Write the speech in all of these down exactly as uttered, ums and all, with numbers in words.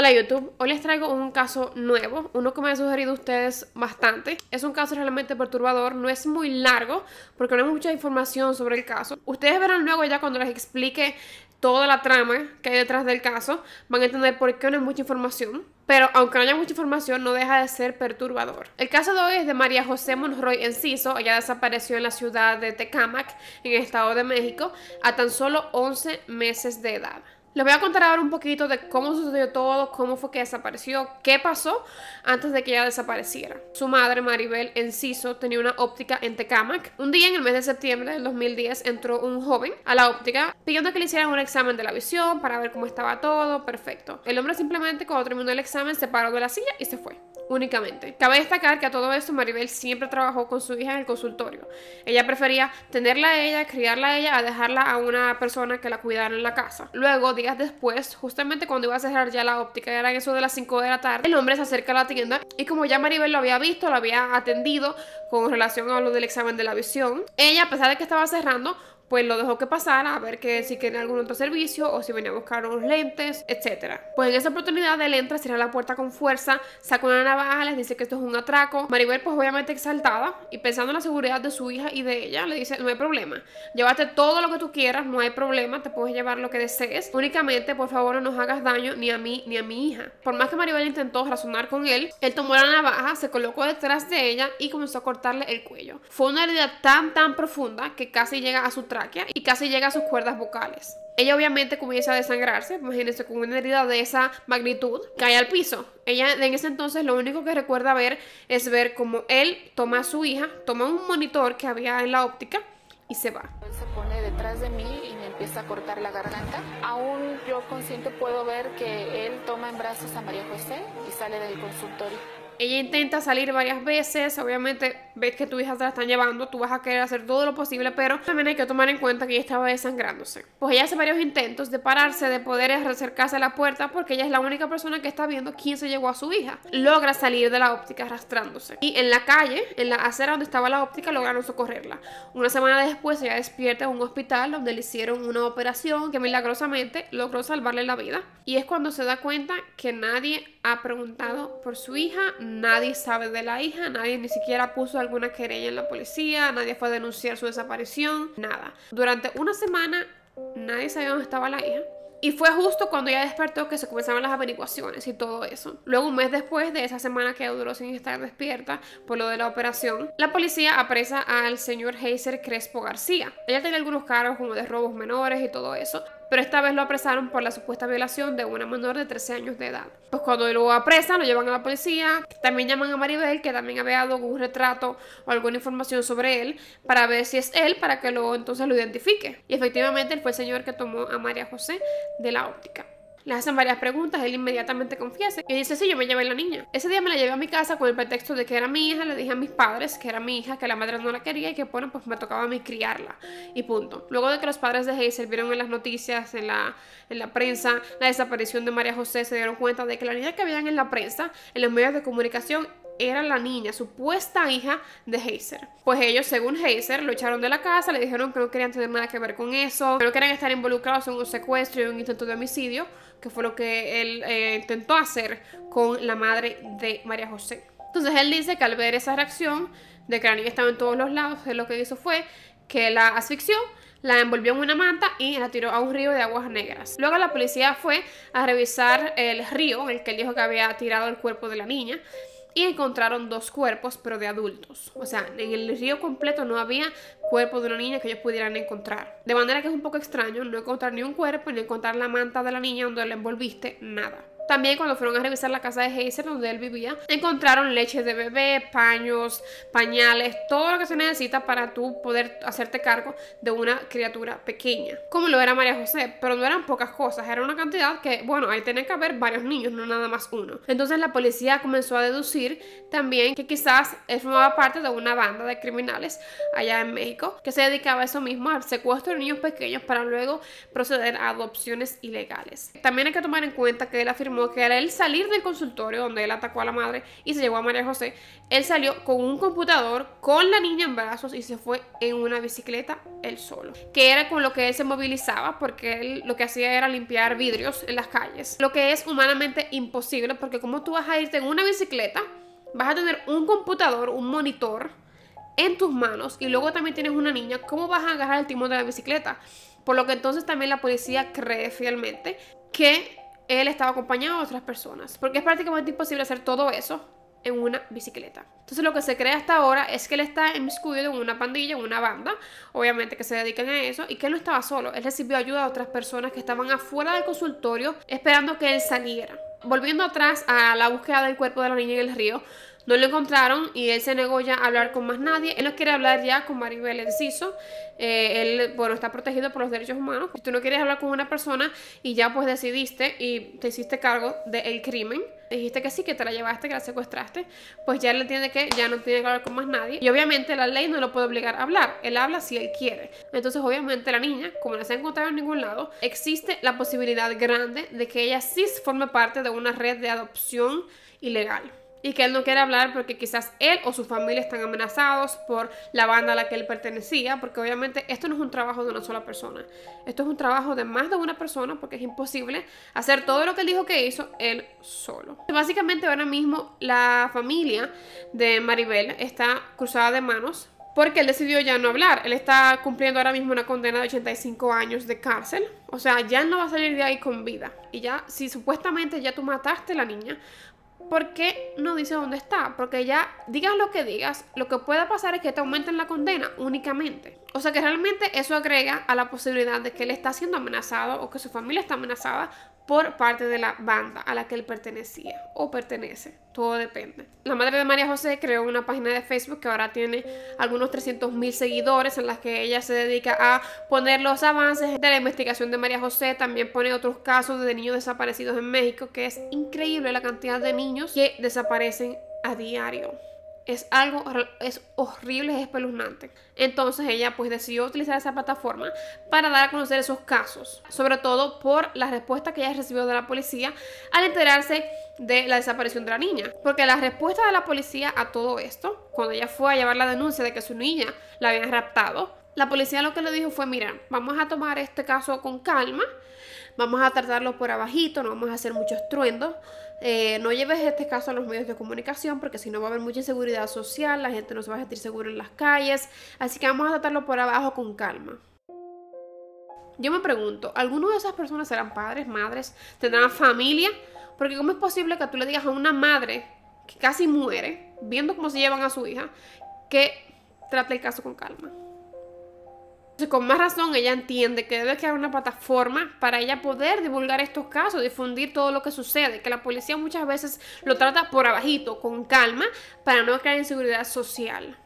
Hola YouTube, hoy les traigo un caso nuevo, uno que me han sugerido ustedes bastante. Es un caso realmente perturbador, no es muy largo porque no hay mucha información sobre el caso. Ustedes verán luego ya cuando les explique toda la trama que hay detrás del caso, van a entender por qué no hay mucha información. Pero aunque no haya mucha información, no deja de ser perturbador. El caso de hoy es de María José Monroy Enciso. Ella desapareció en la ciudad de Tecámac, en el Estado de México, a tan solo once meses de edad. Les voy a contar ahora un poquito de cómo sucedió todo, cómo fue que desapareció, qué pasó antes de que ella desapareciera. Su madre, Maribel Enciso, tenía una óptica en Tecámac. Un día, en el mes de septiembre del dos mil diez, entró un joven a la óptica pidiendo que le hicieran un examen de la visión para ver cómo estaba todo, perfecto. El hombre simplemente, cuando terminó el examen, se paró de la silla y se fue. Únicamente. Cabe destacar que a todo esto Maribel siempre trabajó con su hija en el consultorio. Ella prefería tenerla a ella, criarla a ella, a dejarla a una persona que la cuidara en la casa. Luego, días después, justamente cuando iba a cerrar ya la óptica, eran eso de las cinco de la tarde, el hombre se acerca a la tienda y como ya Maribel lo había visto, lo había atendido con relación a lo del examen de la visión, ella, a pesar de que estaba cerrando, pues lo dejó que pasara a ver que si quería algún otro servicio o si venía a buscar unos lentes, etcétera. Pues en esa oportunidad él entra, cierra la puerta con fuerza, saca una navaja, les dice que esto es un atraco. Maribel, pues obviamente exaltada y pensando en la seguridad de su hija y de ella, le dice: no hay problema, llévate todo lo que tú quieras, no hay problema, te puedes llevar lo que desees, únicamente por favor no nos hagas daño ni a mí ni a mi hija. Por más que Maribel intentó razonar con él, él tomó la navaja, se colocó detrás de ella y comenzó a cortarle el cuello. Fue una herida tan tan profunda que casi llega a su trabajo y casi llega a sus cuerdas vocales. Ella obviamente comienza a desangrarse. Imagínense, con una herida de esa magnitud, cae al piso. Ella en ese entonces lo único que recuerda ver es ver como él toma a su hija, toma un monitor que había en la óptica y se va. Él se pone detrás de mí y me empieza a cortar la garganta. Aún yo consciente puedo ver que él toma en brazos a María José y sale del consultorio. Ella intenta salir varias veces, obviamente ves que tu hija se la están llevando, tú vas a querer hacer todo lo posible, pero también hay que tomar en cuenta que ella estaba desangrándose. Pues ella hace varios intentos de pararse, de poder acercarse a la puerta, porque ella es la única persona que está viendo quién se llevó a su hija. Logra salir de la óptica arrastrándose y en la calle, en la acera donde estaba la óptica, lograron socorrerla. Una semana después ella despierta en un hospital donde le hicieron una operación que milagrosamente logró salvarle la vida. Y es cuando se da cuenta que nadie ha preguntado por su hija, nadie sabe de la hija, nadie ni siquiera puso alguna querella en la policía, nadie fue a denunciar su desaparición, nada. Durante una semana nadie sabía dónde estaba la hija. Y fue justo cuando ella despertó que se comenzaron las averiguaciones y todo eso. Luego, un mes después de esa semana que duró sin estar despierta por lo de la operación, la policía apresa al señor Heiser Crespo García. Ella tenía algunos cargos como de robos menores y todo eso, pero esta vez lo apresaron por la supuesta violación de una menor de trece años de edad. Pues cuando lo apresan, lo llevan a la policía. También llaman a Maribel, que también había dado algún retrato o alguna información sobre él, para ver si es él, para que luego entonces lo identifique. Y efectivamente él fue el señor que tomó a María José de la óptica. Le hacen varias preguntas, él inmediatamente confiesa y dice: sí, yo me llevé a la niña. Ese día me la llevé a mi casa con el pretexto de que era mi hija, le dije a mis padres que era mi hija, que la madre no la quería y que bueno, pues me tocaba a mí criarla y punto. Luego de que los padres de Heiser vieron en las noticias, en la, en la prensa, la desaparición de María José, se dieron cuenta de que la niña que veían en la prensa, en los medios de comunicación, era la niña, supuesta hija de Heiser. Pues ellos, según Heiser, lo echaron de la casa, le dijeron que no querían tener nada que ver con eso, que no querían estar involucrados en un secuestro y un intento de homicidio, que fue lo que él eh, intentó hacer con la madre de María José. Entonces él dice que al ver esa reacción de que la niña estaba en todos los lados, él lo que hizo fue que la asfixió, la envolvió en una manta y la tiró a un río de aguas negras. Luego la policía fue a revisar el río en el que él dijo que había tirado el cuerpo de la niña y encontraron dos cuerpos, pero de adultos. O sea, en el río completo no había cuerpo de una niña que ellos pudieran encontrar. De manera que es un poco extraño no encontrar ni un cuerpo, ni encontrar la manta de la niña donde la envolviste, nada. También cuando fueron a revisar la casa de Heiser, donde él vivía, encontraron leche de bebé, paños, pañales, todo lo que se necesita para tú poder hacerte cargo de una criatura pequeña, como lo era María José. Pero no eran pocas cosas, era una cantidad que, bueno, ahí tenían que haber varios niños, no nada más uno. Entonces la policía comenzó a deducir también que quizás él formaba parte de una banda de criminales allá en México que se dedicaba a eso mismo, al secuestro de niños pequeños para luego proceder a adopciones ilegales. También hay que tomar en cuenta que él afirmó como que al salir del consultorio donde él atacó a la madre y se llevó a María José, él salió con un computador, con la niña en brazos y se fue en una bicicleta él solo, que era con lo que él se movilizaba, porque él lo que hacía era limpiar vidrios en las calles, lo que es humanamente imposible, porque como tú vas a irte en una bicicleta, vas a tener un computador, un monitor en tus manos y luego también tienes una niña, ¿cómo vas a agarrar el timón de la bicicleta? Por lo que entonces también la policía cree fielmente que él estaba acompañado de otras personas, porque es prácticamente imposible hacer todo eso en una bicicleta. Entonces lo que se cree hasta ahora es que él está inmiscuido en una pandilla, en una banda, obviamente, que se dedican a eso, y que él no estaba solo. Él recibió ayuda de otras personas que estaban afuera del consultorio esperando que él saliera. Volviendo atrás a la búsqueda del cuerpo de la niña en el río, no lo encontraron y él se negó ya a hablar con más nadie. Él no quiere hablar ya con Maribel Enciso. Eh, él, bueno, está protegido por los derechos humanos. Si tú no quieres hablar con una persona y ya pues decidiste y te hiciste cargo del crimen, dijiste que sí, que te la llevaste, que la secuestraste, pues ya él entiende que ya no tiene que hablar con más nadie. Y obviamente la ley no lo puede obligar a hablar. Él habla si él quiere. Entonces obviamente la niña, como no se ha encontrado en ningún lado, existe la posibilidad grande de que ella sí forme parte de una red de adopción ilegal. Y que él no quiere hablar porque quizás él o su familia están amenazados por la banda a la que él pertenecía, porque obviamente esto no es un trabajo de una sola persona, esto es un trabajo de más de una persona, porque es imposible hacer todo lo que él dijo que hizo él solo. Básicamente ahora mismo la familia de Maribel está cruzada de manos, porque él decidió ya no hablar. Él está cumpliendo ahora mismo una condena de ochenta y cinco años de cárcel. O sea, ya no va a salir de ahí con vida. Y ya, si supuestamente ya tú mataste a la niña, ¿por qué no dice dónde está? Porque ya, digas lo que digas, lo que pueda pasar es que te aumenten la condena únicamente. O sea que realmente eso agrega a la posibilidad de que él está siendo amenazado o que su familia está amenazada por parte de la banda a la que él pertenecía o pertenece. Todo depende. La madre de María José creó una página de Facebook que ahora tiene algunos trescientos mil seguidores, en las que ella se dedica a poner los avances de la investigación de María José. También pone otros casos de niños desaparecidos en México, que es increíble la cantidad de niños que desaparecen a diario. Es algo, es horrible, es espeluznante. Entonces ella pues decidió utilizar esa plataforma para dar a conocer esos casos, sobre todo por la respuesta que ella recibió de la policía al enterarse de la desaparición de la niña. Porque la respuesta de la policía a todo esto, cuando ella fue a llevar la denuncia de que su niña la habían raptado, la policía lo que le dijo fue: mira, vamos a tomar este caso con calma, vamos a tratarlo por abajito, no vamos a hacer muchos truendos. Eh, no lleves este caso a los medios de comunicación, porque si no va a haber mucha inseguridad social, la gente no se va a sentir segura en las calles, así que vamos a tratarlo por abajo con calma. Yo me pregunto, ¿alguno de esas personas serán padres, madres, tendrán familia? Porque ¿cómo es posible que tú le digas a una madre que casi muere, viendo cómo se llevan a su hija, que trate el caso con calma? Entonces, con más razón, ella entiende que debe crear una plataforma para ella poder divulgar estos casos, difundir todo lo que sucede, que la policía muchas veces lo trata por abajito, con calma, para no crear inseguridad social.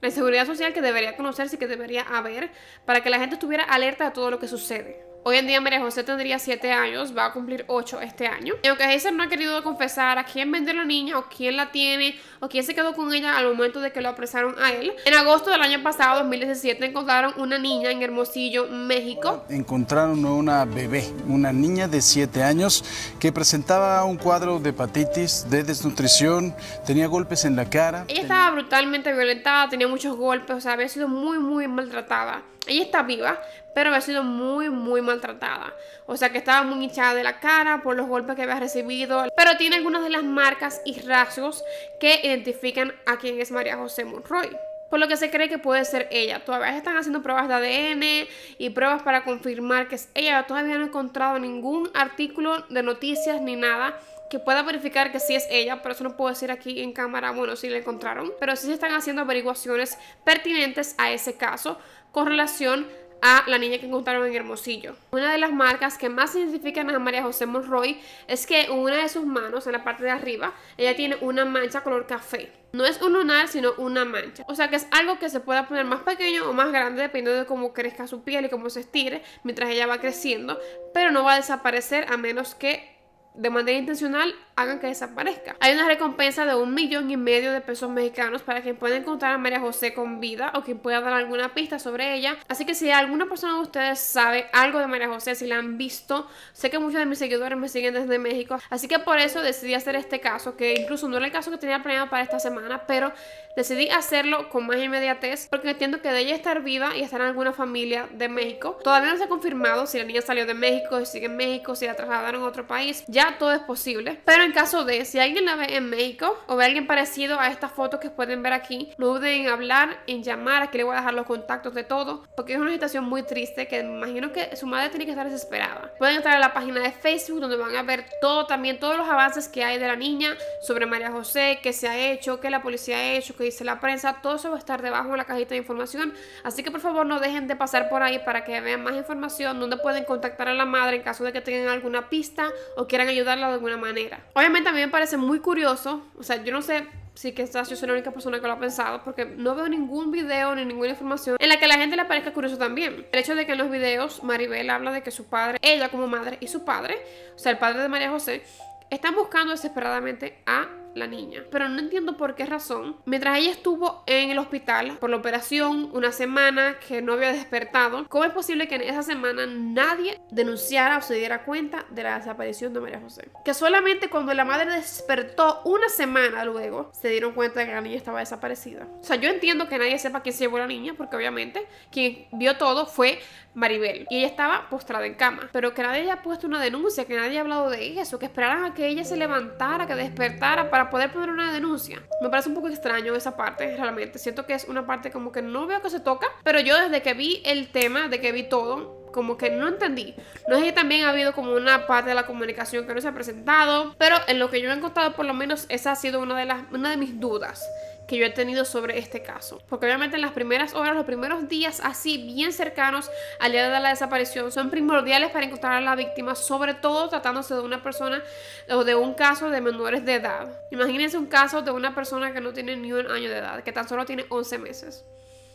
La inseguridad social que debería conocerse y que debería haber, para que la gente estuviera alerta de todo lo que sucede. Hoy en día María José tendría siete años, va a cumplir ocho este año. Y aunque Heiser no ha querido confesar a quién vendió la niña, o quién la tiene, o quién se quedó con ella al momento de que lo apresaron a él, en agosto del año pasado, dos mil diecisiete, encontraron una niña en Hermosillo, México. Encontraron una bebé, una niña de siete años que presentaba un cuadro de hepatitis, de desnutrición, tenía golpes en la cara. Ella estaba brutalmente violentada, tenía muchos golpes, o sea, había sido muy, muy maltratada. Ella está viva, pero había sido muy, muy maltratada. O sea que estaba muy hinchada de la cara por los golpes que había recibido. Pero tiene algunas de las marcas y rasgos que identifican a quién es María José Monroy, por lo que se cree que puede ser ella. Todavía están haciendo pruebas de A D N y pruebas para confirmar que es ella. Todavía no he encontrado ningún artículo de noticias ni nada que pueda verificar que sí es ella, pero eso no puedo decir aquí en cámara, bueno, sí la encontraron, pero sí se están haciendo averiguaciones pertinentes a ese caso con relación a la niña que encontraron en Hermosillo. Una de las marcas que más identifican a María José Monroy es que en una de sus manos, en la parte de arriba, ella tiene una mancha color café. No es un lunar, sino una mancha. O sea que es algo que se pueda poner más pequeño o más grande, dependiendo de cómo crezca su piel y cómo se estire mientras ella va creciendo, pero no va a desaparecer a menos que de manera intencional hagan que desaparezca. Hay una recompensa de un millón y medio de pesos mexicanos para quien pueda encontrar a María José con vida o quien pueda dar alguna pista sobre ella. Así que si alguna persona de ustedes sabe algo de María José, si la han visto, sé que muchos de mis seguidores me siguen desde México, así que por eso decidí hacer este caso, que incluso no era el caso que tenía planeado para esta semana, pero decidí hacerlo con más inmediatez porque entiendo que de ella estar viva y estar en alguna familia de México. Todavía no se ha confirmado si la niña salió de México, si sigue en México, si la trasladaron a otro país. Ya todo es posible, pero en caso de, si alguien la ve en México o ve a alguien parecido a estas fotos que pueden ver aquí, no duden en hablar, en llamar. Aquí le voy a dejar los contactos de todo, porque es una situación muy triste que me imagino que su madre tiene que estar desesperada. Pueden entrar a la página de Facebook, donde van a ver todo, también todos los avances que hay de la niña sobre María José, qué se ha hecho, qué la policía ha hecho, qué dice la prensa. Todo eso va a estar debajo en la cajita de información, así que por favor no dejen de pasar por ahí para que vean más información, donde pueden contactar a la madre en caso de que tengan alguna pista o quieran ayudarla de alguna manera. Obviamente a mí me parece muy curioso, o sea, yo no sé si quizás yo soy la única persona que lo ha pensado, porque no veo ningún video ni ninguna información en la que a la gente le parezca curioso también. El hecho de que en los videos Maribel habla de que su padre, ella como madre y su padre, o sea, el padre de María José, están buscando desesperadamente a la niña, pero no entiendo por qué razón. Mientras ella estuvo en el hospital por la operación una semana que no había despertado, ¿cómo es posible que en esa semana nadie denunciara o se diera cuenta de la desaparición de María José? Que solamente cuando la madre despertó una semana luego se dieron cuenta de que la niña estaba desaparecida. O sea, yo entiendo que nadie sepa quién se llevó a la niña, porque obviamente quien vio todo fue Maribel y ella estaba postrada en cama, pero que nadie haya puesto una denuncia, que nadie haya hablado de eso, que esperaran a que ella se levantara, que despertara para poder poner una denuncia. Me parece un poco extraño esa parte, realmente. Siento que es una parte como que no veo que se toca, pero yo desde que vi el tema, de que vi todo, como que no entendí. No sé si también ha habido como una parte de la comunicación que no se ha presentado, pero en lo que yo he encontrado, por lo menos, esa ha sido una de, las, una de mis dudas que yo he tenido sobre este caso, porque obviamente en las primeras horas, los primeros días así bien cercanos al día de la desaparición son primordiales para encontrar a la víctima, sobre todo tratándose de una persona o de un caso de menores de edad. Imagínense un caso de una persona que no tiene ni un año de edad, que tan solo tiene once meses.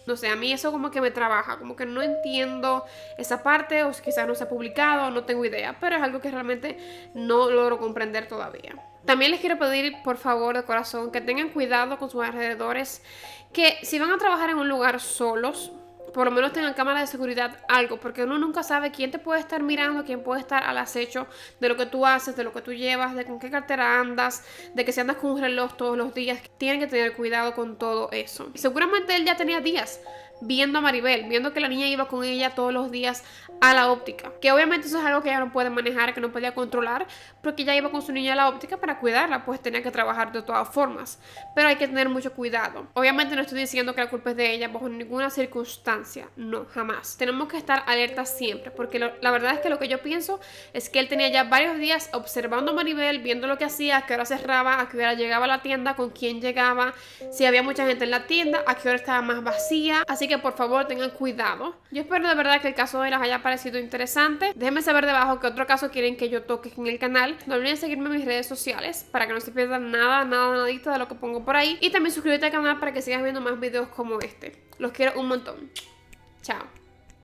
No sé, a mí eso como que me trabaja, como que no entiendo esa parte, o quizás no se ha publicado, no tengo idea, pero es algo que realmente no logro comprender todavía. También les quiero pedir, por favor, de corazón, que tengan cuidado con sus alrededores, que si van a trabajar en un lugar solos, por lo menos tengan cámara de seguridad, algo, porque uno nunca sabe quién te puede estar mirando, quién puede estar al acecho de lo que tú haces, de lo que tú llevas, de con qué cartera andas, de que si andas con un reloj todos los días. Tienen que tener cuidado con todo eso. Y seguramente él ya tenía días viendo a Maribel, viendo que la niña iba con ella todos los días a la óptica, que obviamente eso es algo que ella no puede manejar, que no podía controlar, porque ella iba con su niña a la óptica para cuidarla, pues tenía que trabajar de todas formas, pero hay que tener mucho cuidado. Obviamente no estoy diciendo que la culpa es de ella bajo ninguna circunstancia, no, jamás. Tenemos que estar alertas siempre, porque lo, la verdad es que lo que yo pienso es que él tenía ya varios días observando a Maribel, viendo lo que hacía, a qué hora cerraba, a qué hora llegaba a la tienda, con quién llegaba, si había mucha gente en la tienda, a qué hora estaba más vacía. Así que que por favor tengan cuidado. Yo espero de verdad que el caso de hoy les haya parecido interesante. Déjenme saber debajo qué otro caso quieren que yo toque en el canal. No olviden seguirme en mis redes sociales para que no se pierdan nada, nada, nadita de lo que pongo por ahí. Y también suscríbete al canal para que sigas viendo más videos como este. Los quiero un montón. Chao.